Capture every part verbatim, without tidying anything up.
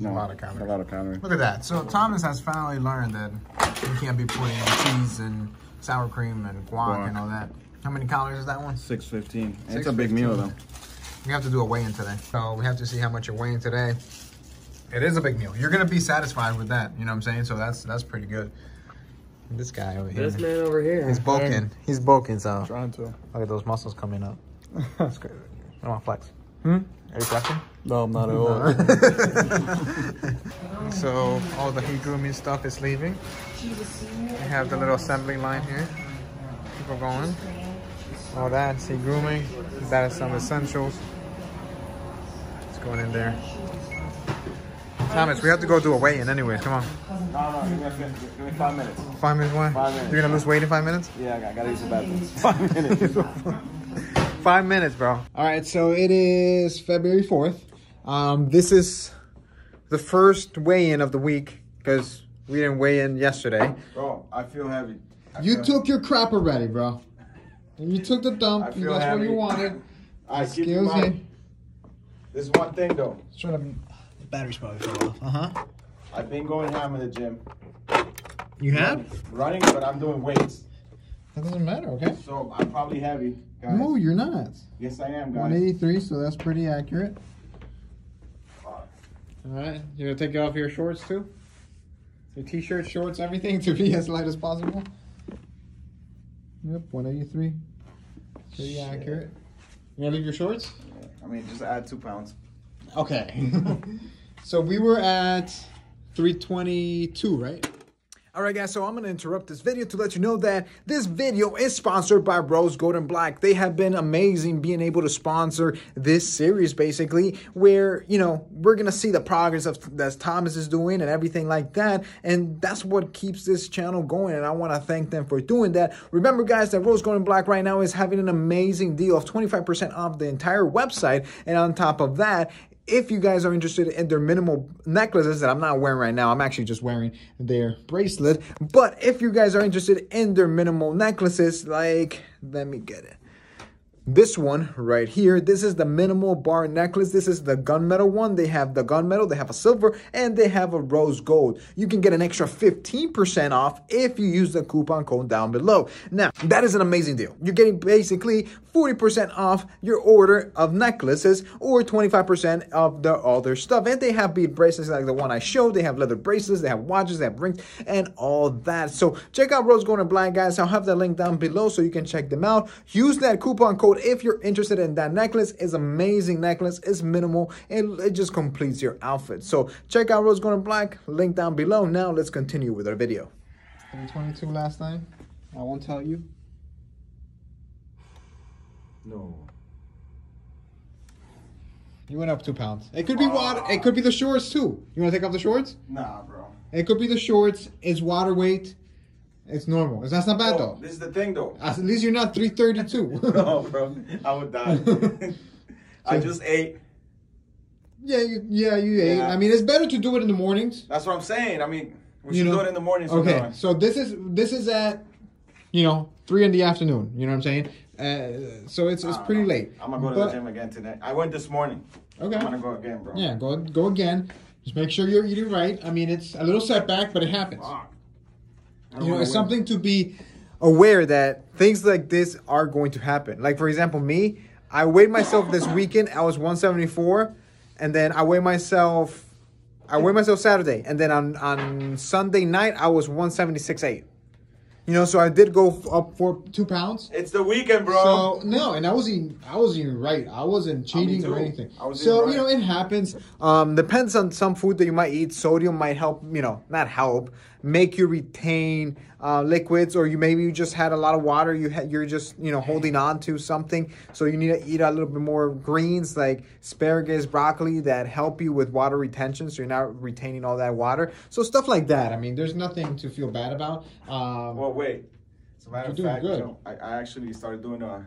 No, a lot of calories. A lot of calories. Look at that. So Thomas has finally learned that you can't be putting cheese and sour cream and guac, guac and all that. How many calories is that one? six fifteen. It's a big meal though. We have to do a weigh-in today. So we have to see how much you're weighing today. It is a big meal. You're gonna be satisfied with that. You know what I'm saying? So that's that's pretty good. This guy over here. This man over here. He's bulking. Man. He's bulking. So. I'm trying to. Look at those muscles coming up. That's crazy. I want to flex. Hmm? Are you flexing? No, I'm not at all. No. So all the Higumi stuff is leaving. We have the little assembly line here. People going. All that's Higumi. That is some essentials. It's going in there. Thomas, we have to go do a weigh-in anyway. Come on. No, no, give me five minutes. Five minutes what? Five minutes. You're gonna lose weight in five minutes? Yeah, I gotta use the bathroom. Five minutes. Five minutes, bro. All right, so it is February fourth. Um, this is the first weigh-in of the week because we didn't weigh in yesterday. Bro, I feel heavy. I you feel took heavy. Your crap already, bro. You took the dump. You got what you wanted. I keep in mind. There's one thing though. It's trying to. Batteries probably fell off. Uh-huh. I've been going ham in the gym. You have? Running, but I'm doing weights. That doesn't matter, okay? So I'm probably heavy, guys. No, you're not. Yes, I am, guys. one eighty-three, so that's pretty accurate. Fuck. All right. You're going to take off your shorts, too? Your t-shirt, shorts, everything to be as light as possible? Yep, one eighty-three. Pretty Shit. accurate. You going to leave your shorts? Yeah. I mean, just add two pounds. Okay. So we were at three twenty-two, right? All right, guys, so I'm going to interrupt this video to let you know that this video is sponsored by Rose, Gold and Black. They have been amazing being able to sponsor this series, basically, where, you know, we're going to see the progress of that Thomas is doing and everything like that. And that's what keeps this channel going. And I want to thank them for doing that. Remember, guys, that Rose, Gold and Black right now is having an amazing deal of twenty-five percent off the entire website. And on top of that, if you guys are interested in their minimal necklaces that I'm not wearing right now, I'm actually just wearing their bracelet. But if you guys are interested in their minimal necklaces, like, let me get it. This one right here, this is the minimal bar necklace. This is the gunmetal one. They have the gunmetal, they have a silver, and they have a rose gold. You can get an extra fifteen percent off if you use the coupon code down below. Now, that is an amazing deal. You're getting basically forty percent off your order of necklaces or twenty-five percent of the other stuff. And they have bead bracelets like the one I showed. They have leather bracelets, they have watches, they have rings, and all that. So check out Rose Gold and Black, guys. I'll have that link down below so you can check them out. Use that coupon code if you're interested in that necklace. It's amazing necklace. It's minimal. It, it just completes your outfit. So check out Rose Gold and Black. Link down below. Now let's continue with our video. twenty-two last time. I won't tell you. No. You went up two pounds. It could be water. It could be the shorts too. You want to take off the shorts? Nah, bro. It could be the shorts. It's water weight. It's normal. That's not bad, oh, though. This is the thing, though. At least you're not three thirty-two. No, bro. I would die. So, I just ate. Yeah, you, yeah, you yeah. ate. I mean, it's better to do it in the mornings. That's what I'm saying. I mean, we you should know? do it in the mornings. Okay, sometime. So this is this is at, you know, three in the afternoon. You know what I'm saying? Uh, so it's it's pretty know. late. I'm going to go but, to the gym again today. I went this morning. Okay. I'm going to go again, bro. Yeah, go, go again. Just make sure you're eating right. I mean, it's a little setback, but it happens. Wow. You know, it's something to be aware that things like this are going to happen. Like, for example, me, I weighed myself this weekend. I was one seventy-four, and then I weighed myself, I weighed myself Saturday, and then on, on Sunday night, I was one seventy-six point eight. You know, so I did go up for two pounds. It's the weekend, bro. So no, and I was eating, I was eating right. I wasn't cheating or anything. I was so right. You know, it happens. Um, depends on some food that you might eat. Sodium might help. You know, not help. Make you retain uh, liquids, or you maybe you just had a lot of water. You ha you're just you know holding on to something. So you need to eat a little bit more greens like asparagus, broccoli that help you with water retention. So you're not retaining all that water. So stuff like that. I mean, there's nothing to feel bad about. Um, well, Wait, as a matter of fact, you know, I, I actually started doing a,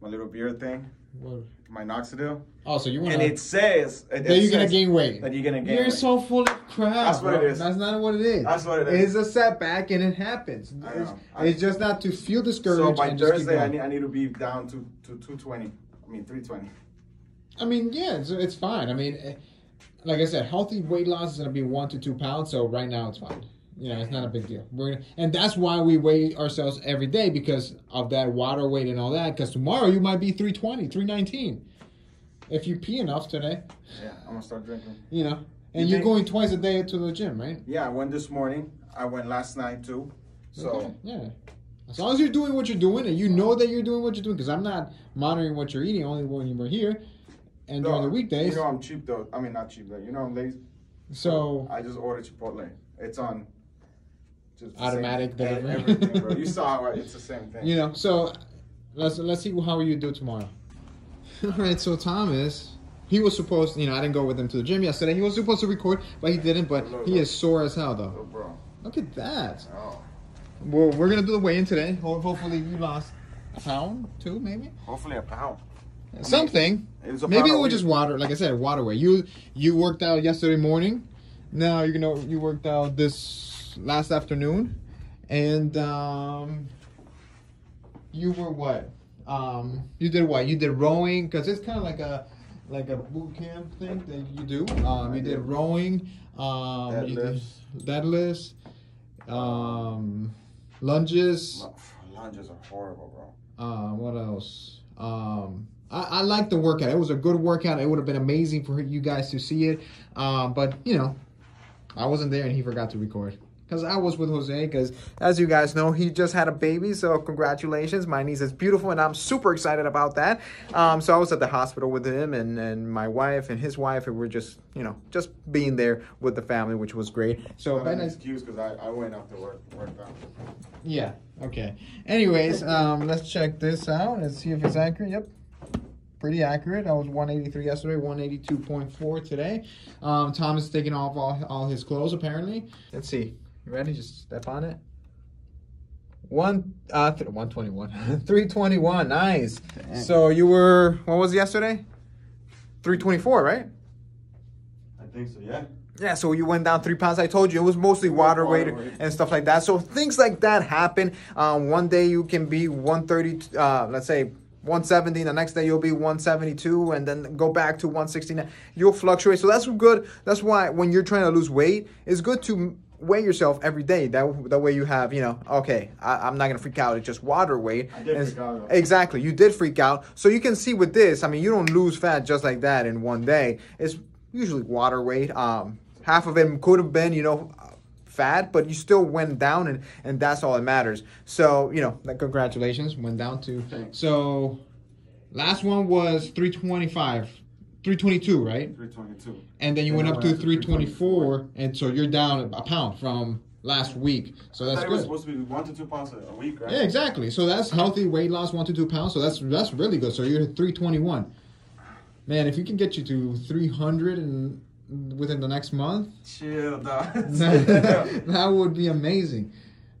my little beer thing, what? my Noxidil. Oh, so you want to... And it says... It, that it you're going to gain weight. That you're going to gain You're weight. so full of crap. That's what bro. it is. That's not what it is. That's what it is. It's a setback and it happens. I know. I, it's just not to feel discouraged. So by Thursday, I need, I need to be down to, to two twenty. I mean, three twenty. I mean, yeah, it's, it's fine. I mean... like I said, healthy weight loss is going to be one to two pounds. So right now it's fine. You know, it's not a big deal. We're gonna, and that's why we weigh ourselves every day, because of that water weight and all that. Because tomorrow you might be three twenty, three nineteen. If you pee enough today. Yeah, I'm going to start drinking. You know, and you you're going twice a day to the gym, right? Yeah, I went this morning. I went last night too. So, okay. Yeah. As long as you're doing what you're doing and you know that you're doing what you're doing, because I'm not monitoring what you're eating only when you were here and no, during the weekdays. You know I'm cheap though. I mean, not cheap though. You know I'm lazy. So I just ordered Chipotle. It's on just automatic delivery. Everything, bro. You saw it. Right? It's the same thing. You know. So let's let's see how you do tomorrow. All right. So Thomas, he was supposed. You know, I didn't go with him to the gym yesterday. He was supposed to record, but he didn't. But hello, he bro. Is sore as hell though. Hello, bro. Look at that. Oh. Well, we're going to do the weigh-in today. Hopefully you lost a pound, two, maybe? Hopefully a pound. Something. I mean, it was a maybe pound it was just water. Like I said, water weight. You you worked out yesterday morning. Now you know you worked out this last afternoon. And um, you were what? Um, you did what? You did rowing, because it's kind of like a like a boot camp thing that you do. Um, you did rowing. Um, deadlifts. You did deadlifts. Um... Lunges. Lunges are horrible, bro. Uh, what else? Um, I, I like the workout. It was a good workout. It would have been amazing for you guys to see it. Um, but, you know, I wasn't there and he forgot to record. Because I was with Jose, because as you guys know, he just had a baby. So congratulations. My niece is beautiful and I'm super excited about that. Um, so I was at the hospital with him and, and my wife and his wife. And we're just, you know, just being there with the family, which was great. So I'm an excuse because I, I went out to work, work out. Yeah. Okay. Anyways, um, let's check this out and see if it's accurate. Yep. Pretty accurate. I was one eighty-three yesterday, one eighty-two point four today. Um, Tom is taking off all, all his clothes apparently. Let's see. You ready? Just step on it. One, uh, th one twenty-one. three twenty-one. Nice. Dang. So you were, what was it yesterday? three twenty-four, right? I think so, yeah. Yeah, so you went down three pounds. I told you it was mostly water, water weight, weight and stuff like that. So things like that happen. Um, one day you can be one thirty, uh, let's say, one seventy, the next day you'll be one seventy-two, and then go back to one sixty-nine. You'll fluctuate. So that's good. That's why when you're trying to lose weight, it's good to weigh yourself every day. That that way you have, you know, okay, I, I'm not gonna freak out. It's just water weight. I did freak out. Exactly, you did freak out. So you can see with this, I mean, you don't lose fat just like that in one day. It's usually water weight. Um, half of it could have been, you know, fat, but you still went down, and and that's all that matters. So you know, like, congratulations, went down to. Thanks. So last one was three twenty-five. three twenty-two, right? three twenty-two. And then you went up to three twenty-four, and so you're down a pound from last week. So that's good. It was supposed to be one to two pounds a week, right? Yeah, exactly. So that's healthy weight loss, one to two pounds. So that's that's really good. So you're at three twenty-one. Man, if you can get you to three hundred and within the next month, chill, dog. That would be amazing.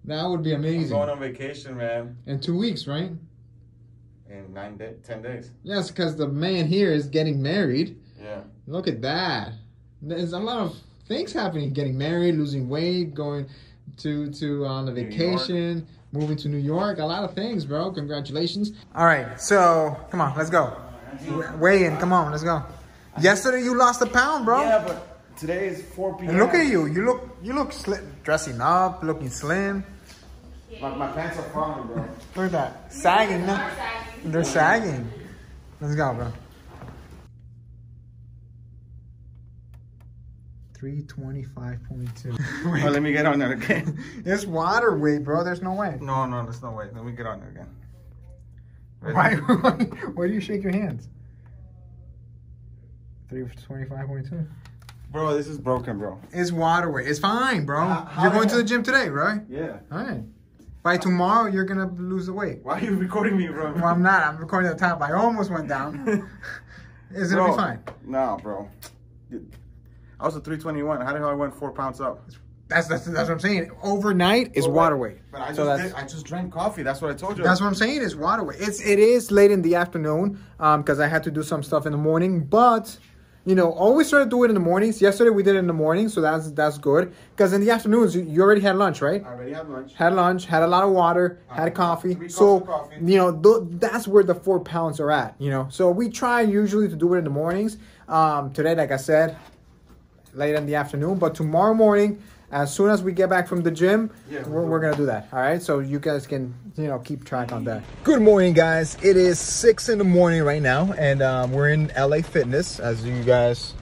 That would be amazing. I'm going on vacation, man. In two weeks, right? In nine days, ten days. Yes, because the man here is getting married. Yeah. Look at that. There's a lot of things happening. Getting married, losing weight, going to to on a vacation, moving to New York. A lot of things, bro. Congratulations. All right. So come on, let's go. Weigh in. Come on, let's go. Yesterday you lost a pound, bro. Yeah, but today is four P M And look at you. You look you look slim, dressing up, looking slim. My, my pants are falling, bro. Look at that. Sagging. No. They're sagging. Let's go, bro. three twenty-five point two. Well, let me get on that again. It's water weight, bro. There's no way. No, no, there's no way. Let me get on there again. Where's why, why, why do you shake your hands? three twenty-five point two. Bro, this is broken, bro. It's water weight. It's fine, bro. How, how you're going to the gym today, right? Yeah. All right. By tomorrow, you're going to lose the weight. Why are you recording me, bro? Well, I'm not. I'm recording at the top. I almost went down. Is it going to be fine? Nah, bro. I was at three twenty-one. How the hell I went four pounds up? That's, that's, that's what I'm saying. Overnight is well, water weight. But I just, so that's, did, I just drank coffee. That's what I told you. That's what I'm saying is water weight. It's, it is late in the afternoon because um, I had to do some stuff in the morning. But, you know, always try to do it in the mornings. Yesterday we did it in the morning, so that's that's good. Because in the afternoons, you already had lunch, right? I already had lunch. Had lunch, had a lot of water, I had coffee. Three so, coffee. You know, th that's where the four pounds are at, you know. So we try usually to do it in the mornings. Um, today, like I said, late in the afternoon. But tomorrow morning, as soon as we get back from the gym, yeah, we're, we're gonna do that. All right, so you guys can, you know, keep track on that. Good morning, guys. It is six in the morning right now, and um, we're in L A Fitness, as you guys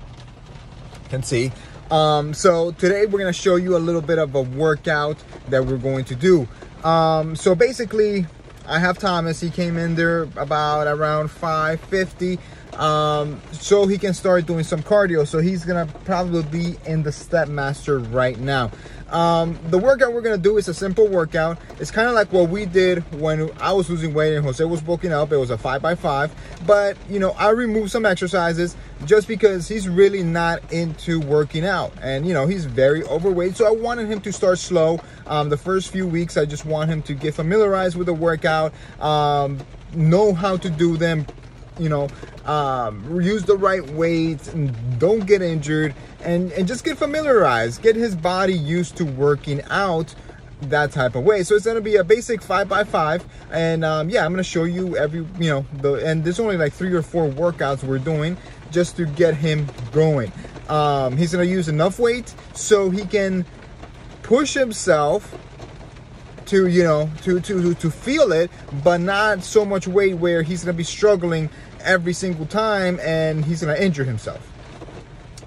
can see. Um, so today we're gonna show you a little bit of a workout that we're going to do. Um, so basically, I have Thomas. He came in there about around five fifty. Um, so he can start doing some cardio. So he's gonna probably be in the Stepmaster right now. Um, the workout we're gonna do is a simple workout. It's kind of like what we did when I was losing weight and Jose was bulking up. It was a five by five, but you know, I removed some exercises just because he's really not into working out, and you know, he's very overweight. So I wanted him to start slow. Um, the first few weeks, I just want him to get familiarized with the workout, um, know how to do them, you know, um, use the right weights and don't get injured, and, and just get familiarized, get his body used to working out that type of way. So it's going to be a basic five by five. And, um, yeah, I'm going to show you every, you know, the, and there's only like three or four workouts we're doing just to get him going. Um, he's going to use enough weight so he can push himself to, you know, to, to, to feel it, but not so much weight where he's going to be struggling every single time and he's going to injure himself.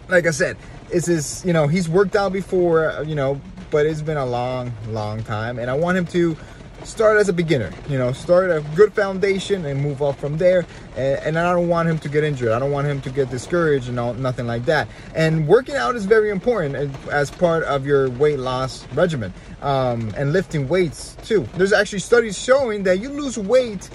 Like I said, it's his, you know, he's worked out before, you know, but it's been a long, long time. And I want him to start as a beginner, you know, start a good foundation and move up from there. And, and I don't want him to get injured. I don't want him to get discouraged and all, nothing like that. And working out is very important as part of your weight loss regimen, um, and lifting weights too. There's actually studies showing that you lose weight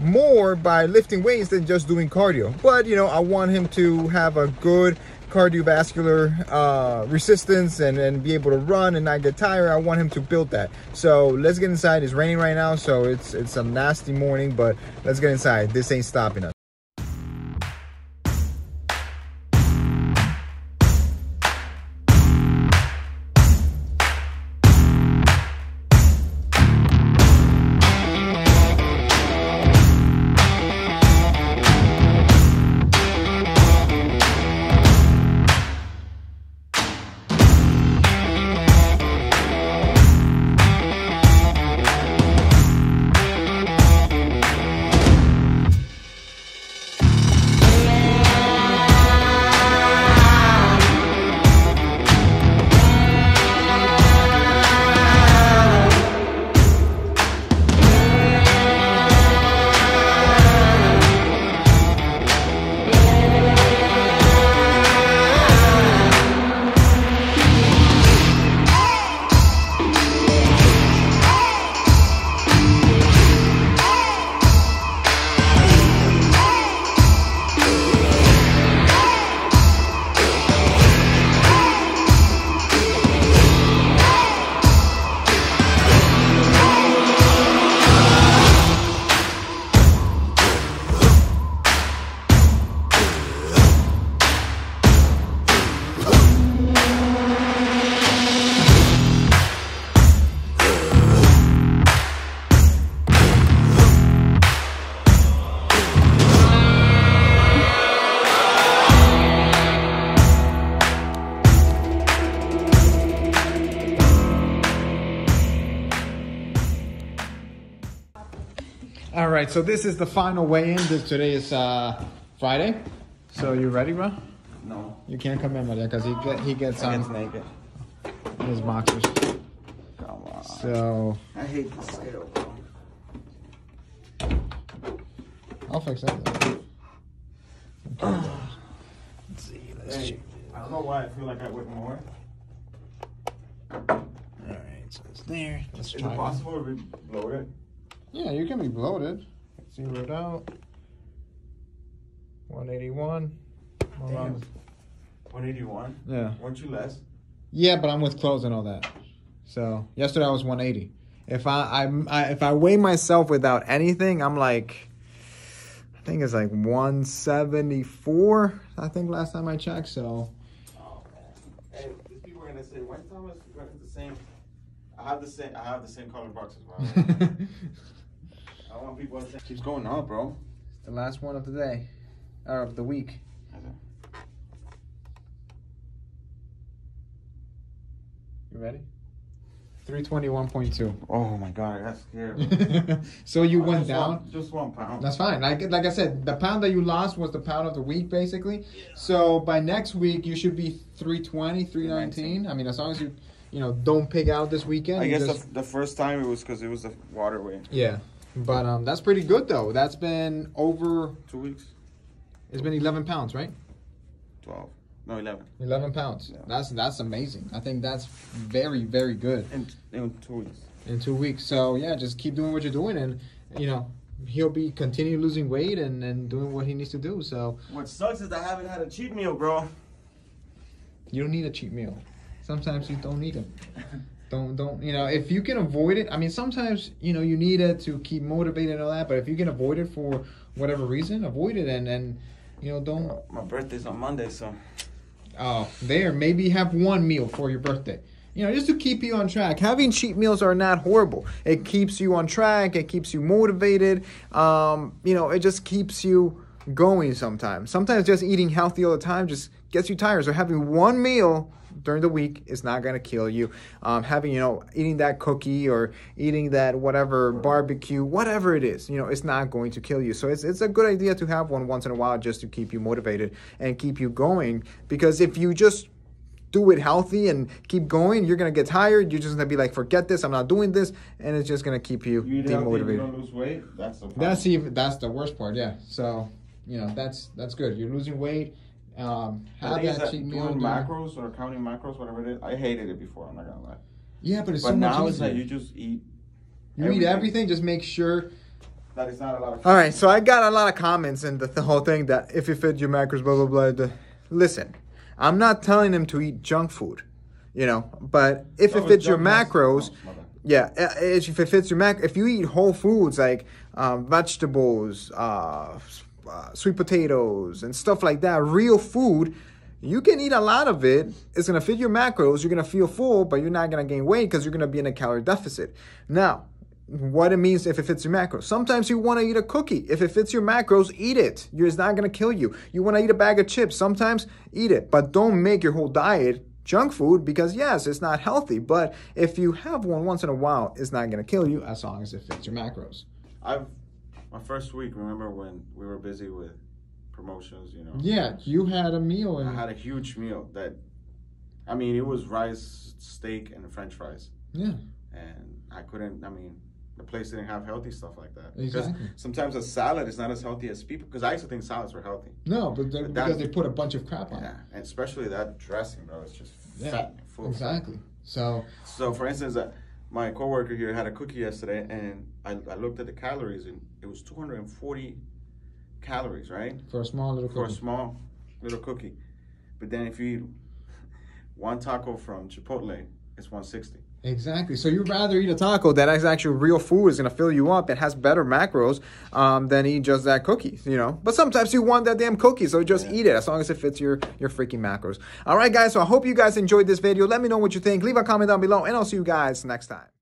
more by lifting weights than just doing cardio. But, you know, I want him to have a good cardiovascular uh, resistance and, and be able to run and not get tired. I want him to build that. So let's get inside. It's raining right now, so it's it's a nasty morning, but let's get inside. This ain't stopping us. All right, so this is the final weigh-in. This today is uh, Friday. So you ready, bro? No. You can't come in, Maria, because he get, he gets on um, naked. His boxers. Come on. So I hate the scale, bro. I'll fix that. Okay. Let's see. Let's hey, I don't know why I feel like I weigh more. All right, so it's there. Let's is try it possible to blow it? Yeah, you can be bloated. Zero it out. one eighty-one. Hold Damn. On. one eighty-one? Yeah. Weren't you less? Yeah, but I'm with clothes and all that. So yesterday I was one eighty. If I, I, I if I weigh myself without anything, I'm like, I think it's like one seventy-four. I think last time I checked. So. Oh man. Hey, these people are gonna say, why Thomas got the same? I have the same. I have the same color boxes. Wow. I want people to say, keeps going up, bro. It's the last one of the day, or of the week. Okay. You ready? three twenty-one point two. Oh my God, that's scary. So you I went down? Want, just one pound. That's fine. Like, like I said, the pound that you lost was the pound of the week, basically. Yeah. So by next week, you should be three twenty, three nineteen. I mean, as long as you, you know, don't pig out this weekend. I guess just... the, the first time it was because it was the waterway. Yeah. But um, that's pretty good, though. That's been over... Two weeks. It's been eleven pounds, right? twelve. No, eleven. eleven pounds. Yeah. That's that's amazing. I think that's very, very good. In, in two weeks. In two weeks. So, yeah, just keep doing what you're doing. And, you know, he'll be continue losing weight and, and doing what he needs to do. So what sucks is I haven't had a cheat meal, bro. You don't need a cheat meal. Sometimes you don't need them. Don't, don't, you know, if you can avoid it. I mean, sometimes, you know, you need it to keep motivated and all that. But if you can avoid it for whatever reason, avoid it. And, and you know, don't. My birthday's on Monday, so. Oh, there. Maybe have one meal for your birthday. You know, just to keep you on track. Having cheat meals are not horrible. It keeps you on track. It keeps you motivated. Um, you know, it just keeps you going sometimes. Sometimes just eating healthy all the time just gets you tired. So having one meal during the week is not going to kill you. Um, having, you know, eating that cookie or eating that whatever barbecue, whatever it is, you know, it's not going to kill you. So it's, it's a good idea to have one once in a while just to keep you motivated and keep you going. Because if you just do it healthy and keep going, you're going to get tired. You're just going to be like, forget this. I'm not doing this. And it's just going to keep you, you demotivated. You don't lose weight. That's the, that's, even, that's the worst part. Yeah. So, you know, that's, that's good. You're losing weight. Um, have that cheat meal. Doing macros or counting macros, whatever it is. I hated it before. I'm not gonna lie. Yeah, but it's but so much easier. But now it's like you just eat. You everything. eat everything. Just make sure that it's not a lot of. All right, so I got a lot of comments and the, the whole thing that if you fit your macros, blah blah blah. The, listen, I'm not telling them to eat junk food, you know. But if that it fits your macros, oh, yeah, if it fits your mac, if you eat whole foods like um, vegetables, uh. Uh, sweet potatoes and stuff like that, real food, you can eat a lot of it. It's going to fit your macros. You're going to feel full, but you're not going to gain weight because you're going to be in a calorie deficit. Now, what it means if it fits your macros. Sometimes you want to eat a cookie. If it fits your macros, eat it. It's not going to kill you. You want to eat a bag of chips. Sometimes eat it, but don't make your whole diet junk food because, yes, it's not healthy. But if you have one once in a while, it's not going to kill you as long as it fits your macros. I've My first week, remember when we were busy with promotions, you know? Yeah, you had a meal. And I had a huge meal that, I mean, it was rice, steak, and french fries. Yeah. And I couldn't, I mean, the place didn't have healthy stuff like that. Exactly. Because sometimes a salad is not as healthy as people, because I used to think salads were healthy. No, but, but because they put a bunch of crap on yeah, it. Yeah, and especially that dressing, bro, it's just yeah, fat and full. Exactly. So, so for instance, uh, my coworker here had a cookie yesterday, and I, I looked at the calories, and it was two hundred forty calories, right? For a small little cookie. For a small little cookie. But then if you eat one taco from Chipotle, it's one sixty. Exactly. So you'd rather eat a taco that has actually real food, is going to fill you up, and has better macros um, than eat just that cookie, you know. But sometimes you want that damn cookie, so just yeah. eat it as long as it fits your, your freaking macros. All right, guys. So I hope you guys enjoyed this video. Let me know what you think. Leave a comment down below, and I'll see you guys next time.